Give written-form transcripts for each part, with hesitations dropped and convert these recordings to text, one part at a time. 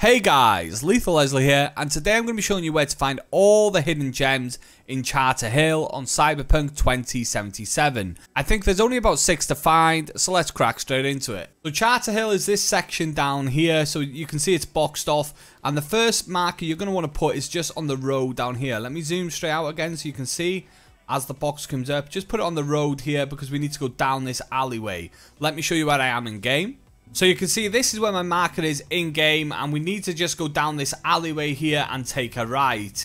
Hey guys, Lethal Leslie here, and today I'm going to be showing you where to find all the hidden gems in Charter Hill on Cyberpunk 2077. I think there's only about 6 to find, so let's crack straight into it. So Charter Hill is this section down here, so you can see it's boxed off, and the first marker you're going to want to put is just on the road down here. Let me zoom straight out again so you can see as the box comes up. Just put it on the road here because we need to go down this alleyway. Let me show you where I am in game. So you can see this is where my marker is in game, and we need to just go down this alleyway here and take a right.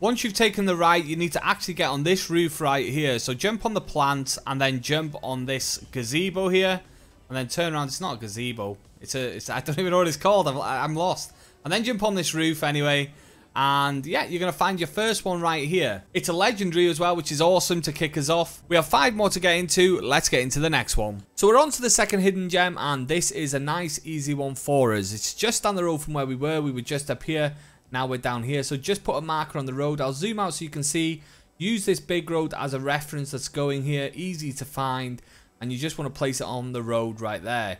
Once you've taken the right, you need to actually get on this roof right here. So jump on the plant and then jump on this gazebo here and then turn around. It's not a gazebo. It's I don't even know what it's called. I'm lost. And then jump on this roof anyway. And yeah, you're going to find your first one right here. It's a legendary as well, which is awesome to kick us off. We have 5 more to get into. Let's get into the next one. So we're on to the second hidden gem, and this is a nice easy one for us. It's just down the road from where we were. We were just up here. Now we're down here. So just put a marker on the road. I'll zoom out so you can see. Use this big road as a reference that's going here. Easy to find. And you just want to place it on the road right there.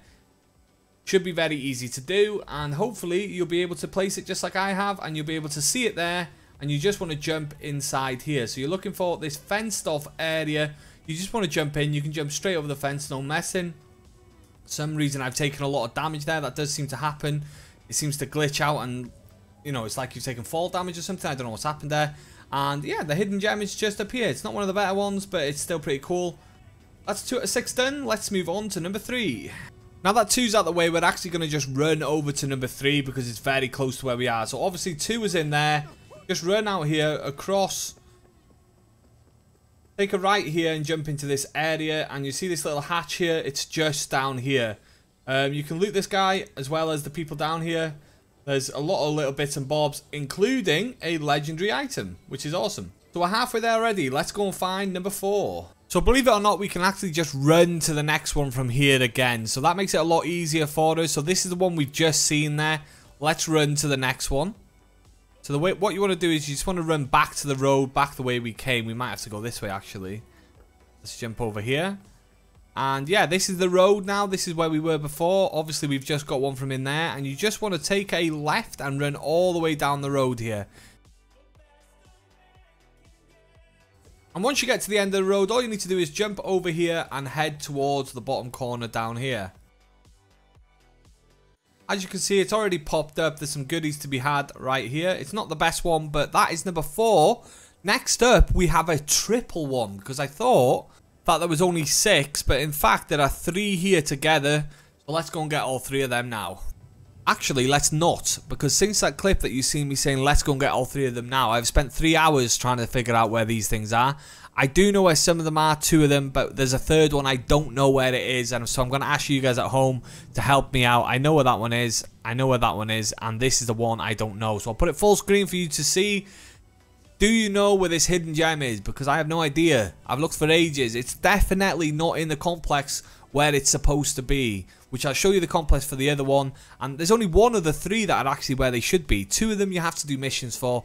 Should be very easy to do, and hopefully you'll be able to place it just like I have, and you'll be able to see it there, and you just want to jump inside here. So you're looking for this fenced off area. You just want to jump in. You can jump straight over the fence, no messing. For some reason I've taken a lot of damage there. That does seem to happen. It seems to glitch out, and you know, it's like you've taken fall damage or something. I don't know what's happened there. And yeah, the hidden gem is just up here. It's not one of the better ones, but it's still pretty cool. That's 2 out of 6 done. Let's move on to number 3. Now that 2's out the way, we're actually going to just run over to number 3 because it's very close to where we are. So obviously 2 is in there. Just run out here, across. Take a right here and jump into this area. And you see this little hatch here. It's just down here. You can loot this guy as well as the people down here. There's a lot of little bits and bobs, including a legendary item, which is awesome. So we're halfway there already. Let's go and find number 4. So believe it or not, we can actually just run to the next one from here again. So that makes it a lot easier for us. So this is the one we've just seen there. Let's run to the next one. So the way, what you want to do is you just want to run back to the road, back the way we came. We might have to go this way, actually. Let's jump over here. And yeah, this is the road now. This is where we were before. Obviously, we've just got one from in there. And you just want to take a left and run all the way down the road here. And once you get to the end of the road, all you need to do is jump over here and head towards the bottom corner down here. As you can see, it's already popped up. There's some goodies to be had right here. It's not the best one, but that is number 4. Next up, we have a triple one, because I thought there was only 6, but in fact, there are 3 here together. So let's go and get all 3 of them now. Actually, let's not, because since that clip that you've seen me saying, let's go and get all 3 of them now, I've spent 3 hours trying to figure out where these things are. I do know where some of them are, 2 of them, but there's a 3rd one I don't know where it is, and so I'm going to ask you guys at home to help me out. I know where that one is, I know where that one is, and this is the one I don't know. So I'll put it full screen for you to see. Do you know where this hidden gem is? Because I have no idea. I've looked for ages. It's definitely not in the complex where it's supposed to be, which I'll show you the complex for the other one. And there's only one of the 3 that are actually where they should be. 2 of them you have to do missions for.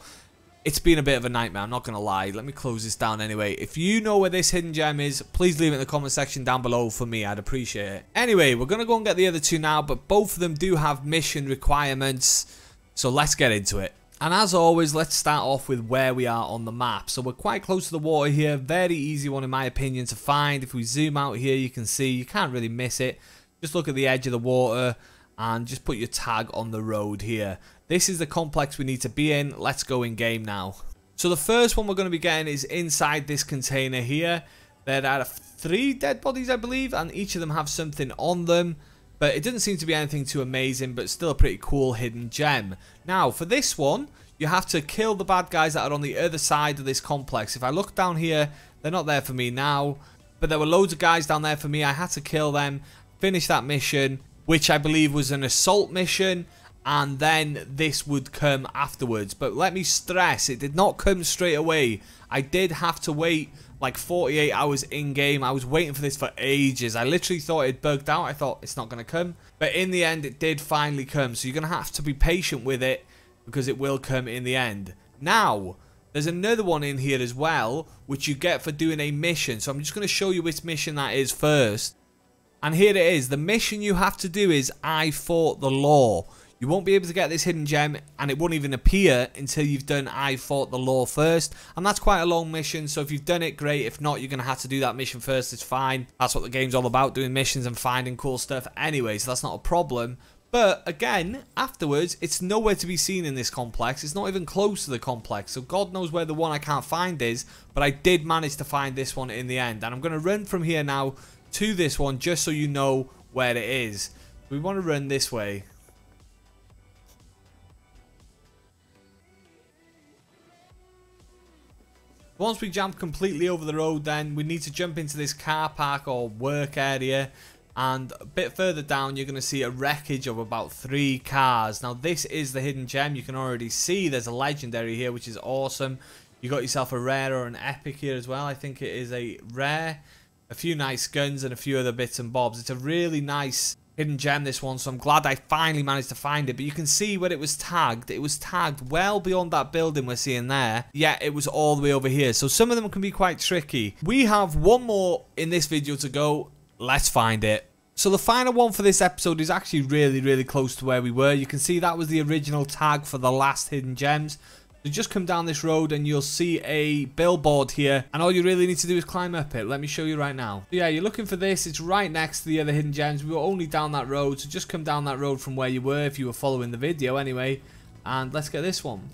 It's been a bit of a nightmare, I'm not going to lie. Let me close this down anyway. If you know where this hidden gem is, please leave it in the comment section down below for me. I'd appreciate it. Anyway, we're going to go and get the other 2 now, but both of them do have mission requirements. So let's get into it. And as always, let's start off with where we are on the map. So we're quite close to the water here. Very easy one in my opinion to find. If we zoom out here, you can see you can't really miss it. Just look at the edge of the water and just put your tag on the road here. This is the complex we need to be in. Let's go in game now. So the first one we're going to be getting is inside this container here. There are 3 dead bodies, I believe, and each of them have something on them. But it doesn't seem to be anything too amazing, but still a pretty cool hidden gem. Now, for this one, you have to kill the bad guys that are on the other side of this complex. If I look down here, they're not there for me now. But there were loads of guys down there for me. I had to kill them, finish that mission, which I believe was an assault mission. And then this would come afterwards. But let me stress, it did not come straight away. I did have to wait like 48 hours in game. I was waiting for this for ages. I literally thought it bugged out. I thought it's not going to come. But in the end, it did finally come. So you're going to have to be patient with it because it will come in the end. Now, there's another one in here as well, which you get for doing a mission. So I'm just going to show you which mission that is first. And here it is. The mission you have to do is I Fought the Law. You won't be able to get this hidden gem, and it won't even appear until you've done I Fought the Law first. And that's quite a long mission, so if you've done it, great. If not, you're going to have to do that mission first. It's fine. That's what the game's all about, doing missions and finding cool stuff anyway, so that's not a problem. But again, afterwards, it's nowhere to be seen in this complex. It's not even close to the complex, so God knows where the one I can't find is. But I did manage to find this one in the end, and I'm going to run from here now to this one just so you know where it is. We want to run this way. Once we jump completely over the road, then we need to jump into this car park or work area. And a bit further down, you're going to see a wreckage of about 3 cars. Now, this is the hidden gem. You can already see there's a legendary here, which is awesome. You got yourself a rare or an epic here as well. I think it is a rare. A few nice guns and a few other bits and bobs. It's a really nice hidden gem, this one, so I'm glad I finally managed to find it. But you can see when it was tagged well beyond that building we're seeing there. Yeah, it was all the way over here. So some of them can be quite tricky. We have one more in this video to go. Let's find it. So the final one for this episode is actually really close to where we were. You can see that was the original tag for the last hidden gems. So just come down this road and you'll see a billboard here, and all you really need to do is climb up it. Let me show you right now. So yeah, you're looking for this. It's right next to the other hidden gems. We were only down that road, so just come down that road from where you were, if you were following the video anyway. And let's get this one.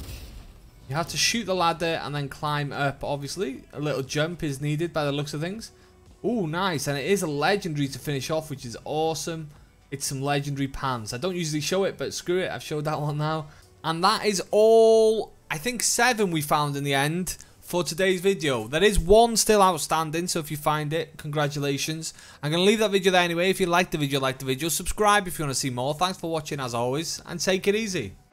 You have to shoot the ladder and then climb up, obviously. A little jump is needed by the looks of things. Ooh, nice. And it is a legendary to finish off, which is awesome. It's some legendary pants. I don't usually show it, but screw it. I've showed that one now. And that is all, I think, 7 we found in the end for today's video. There is one still outstanding, so if you find it, congratulations. I'm going to leave that video there anyway. If you like the video, subscribe if you want to see more. Thanks for watching, as always, and take it easy.